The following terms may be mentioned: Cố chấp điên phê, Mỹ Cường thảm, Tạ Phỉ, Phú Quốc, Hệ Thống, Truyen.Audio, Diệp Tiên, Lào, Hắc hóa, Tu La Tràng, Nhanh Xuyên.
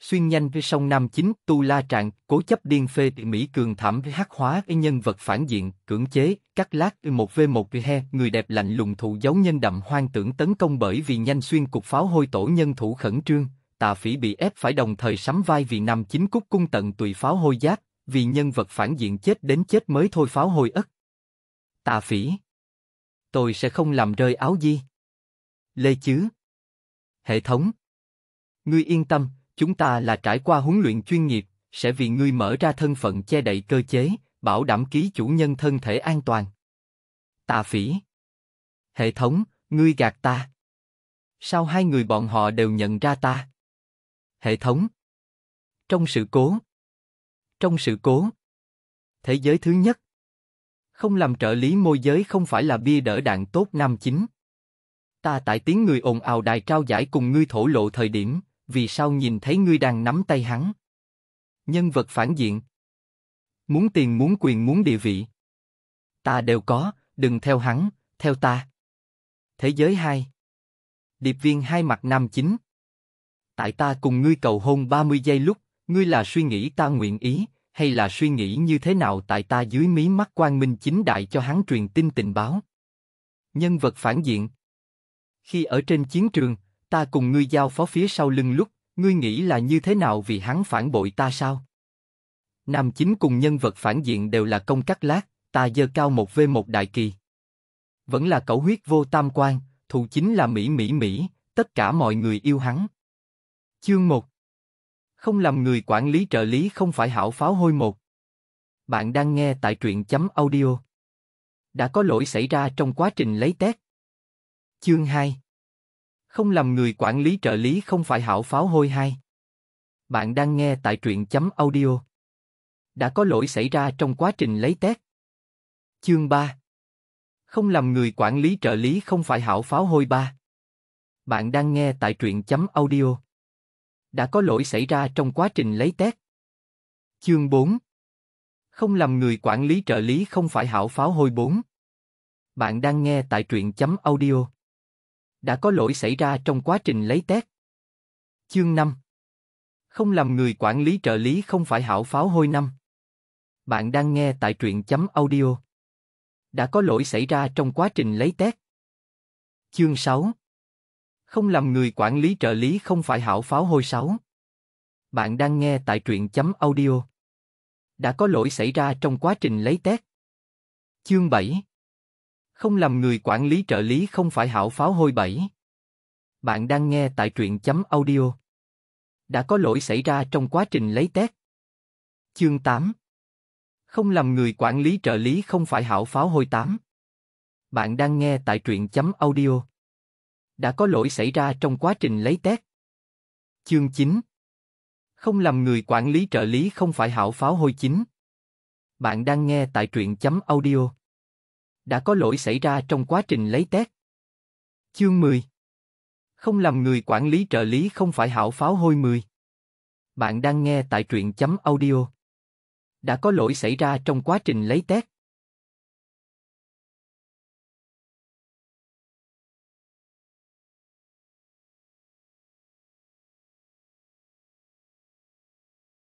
xuyên nhanh với sông Nam Chính, Tu La Tràng, cố chấp điên phê Mỹ cường thảm với hắc hóa với nhân vật phản diện, cưỡng chế, cắt lát 1v1 he, người đẹp lạnh lùng thụ dấu nhân đậm hoang tưởng tấn công bởi vì nhanh xuyên cục pháo hôi tổ nhân thủ khẩn trương, Tạ Phỉ bị ép phải đồng thời sắm vai vì Nam Chính cúc cung tận tùy pháo hôi giáp, vì nhân vật phản diện chết đến chết mới thôi pháo hôi ất. Tạ Phỉ. Tôi sẽ không làm rơi áo gì. Lê chứ. Hệ thống. Ngươi yên tâm. Chúng ta là trải qua huấn luyện chuyên nghiệp, sẽ vì ngươi mở ra thân phận che đậy cơ chế, bảo đảm ký chủ nhân thân thể an toàn. Tạ Phỉ. Hệ thống, ngươi gạt ta. Sao hai người bọn họ đều nhận ra ta? Hệ thống. Trong sự cố. Trong sự cố. Thế giới thứ nhất. Không làm trợ lý môi giới không phải là bia đỡ đạn tốt Nam Chính. Ta tại tiếng người ồn ào đài trao giải cùng ngươi thổ lộ thời điểm. Vì sao nhìn thấy ngươi đang nắm tay hắn? Nhân vật phản diện. Muốn tiền, muốn quyền, muốn địa vị. Ta đều có, đừng theo hắn, theo ta. Thế giới 2. Điệp viên hai mặt Nam Chính. Tại ta cùng ngươi cầu hôn 30 giây lúc, ngươi là suy nghĩ ta nguyện ý, hay là suy nghĩ như thế nào tại ta dưới mí mắt quang minh chính đại cho hắn truyền tin tình báo? Nhân vật phản diện. Khi ở trên chiến trường, ta cùng ngươi giao phó phía sau lưng lúc, ngươi nghĩ là như thế nào vì hắn phản bội ta sao? Nam Chính cùng nhân vật phản diện đều là công cắt lát, ta giơ cao 1v1 đại kỳ. Vẫn là cẩu huyết vô tam quan, thù chính là Mỹ, tất cả mọi người yêu hắn. Chương 1. Không làm người quản lý trợ lý không phải hảo pháo hôi 1. Bạn đang nghe tại Truyen.Audio. Đã có lỗi xảy ra trong quá trình lấy test. Chương 2. Không làm người quản lý trợ lý không phải hảo pháo hôi 2. Bạn đang nghe tại Truyen.Audio. Đã có lỗi xảy ra trong quá trình lấy test. Chương 3. Không làm người quản lý trợ lý không phải hảo pháo hôi 3. Bạn đang nghe tại Truyen.Audio. Đã có lỗi xảy ra trong quá trình lấy test. Chương 4. Không làm người quản lý trợ lý không phải hảo pháo hôi 4. Bạn đang nghe tại Truyen.Audio. Đã có lỗi xảy ra trong quá trình lấy test. Chương 5. Không làm người quản lý trợ lý không phải hảo pháo hôi 5. Bạn đang nghe tại Truyen.Audio. Đã có lỗi xảy ra trong quá trình lấy test. Chương 6. Không làm người quản lý trợ lý không phải hảo pháo hôi 6. Bạn đang nghe tại Truyen.Audio. Đã có lỗi xảy ra trong quá trình lấy test. Chương 7. Không làm người quản lý trợ lý không phải hảo pháo hôi 7. Bạn đang nghe tại Truyen.Audio. Đã có lỗi xảy ra trong quá trình lấy test. Chương 8. Không làm người quản lý trợ lý không phải hảo pháo hôi 8. Bạn đang nghe tại Truyen.Audio. Đã có lỗi xảy ra trong quá trình lấy test. Chương 9. Không làm người quản lý trợ lý không phải hảo pháo hôi 9. Bạn đang nghe tại Truyen.Audio. Đã có lỗi xảy ra trong quá trình lấy test. Chương 10. Không làm người quản lý trợ lý không phải hảo pháo hôi 10. Bạn đang nghe tại Truyen.Audio. Đã có lỗi xảy ra trong quá trình lấy test.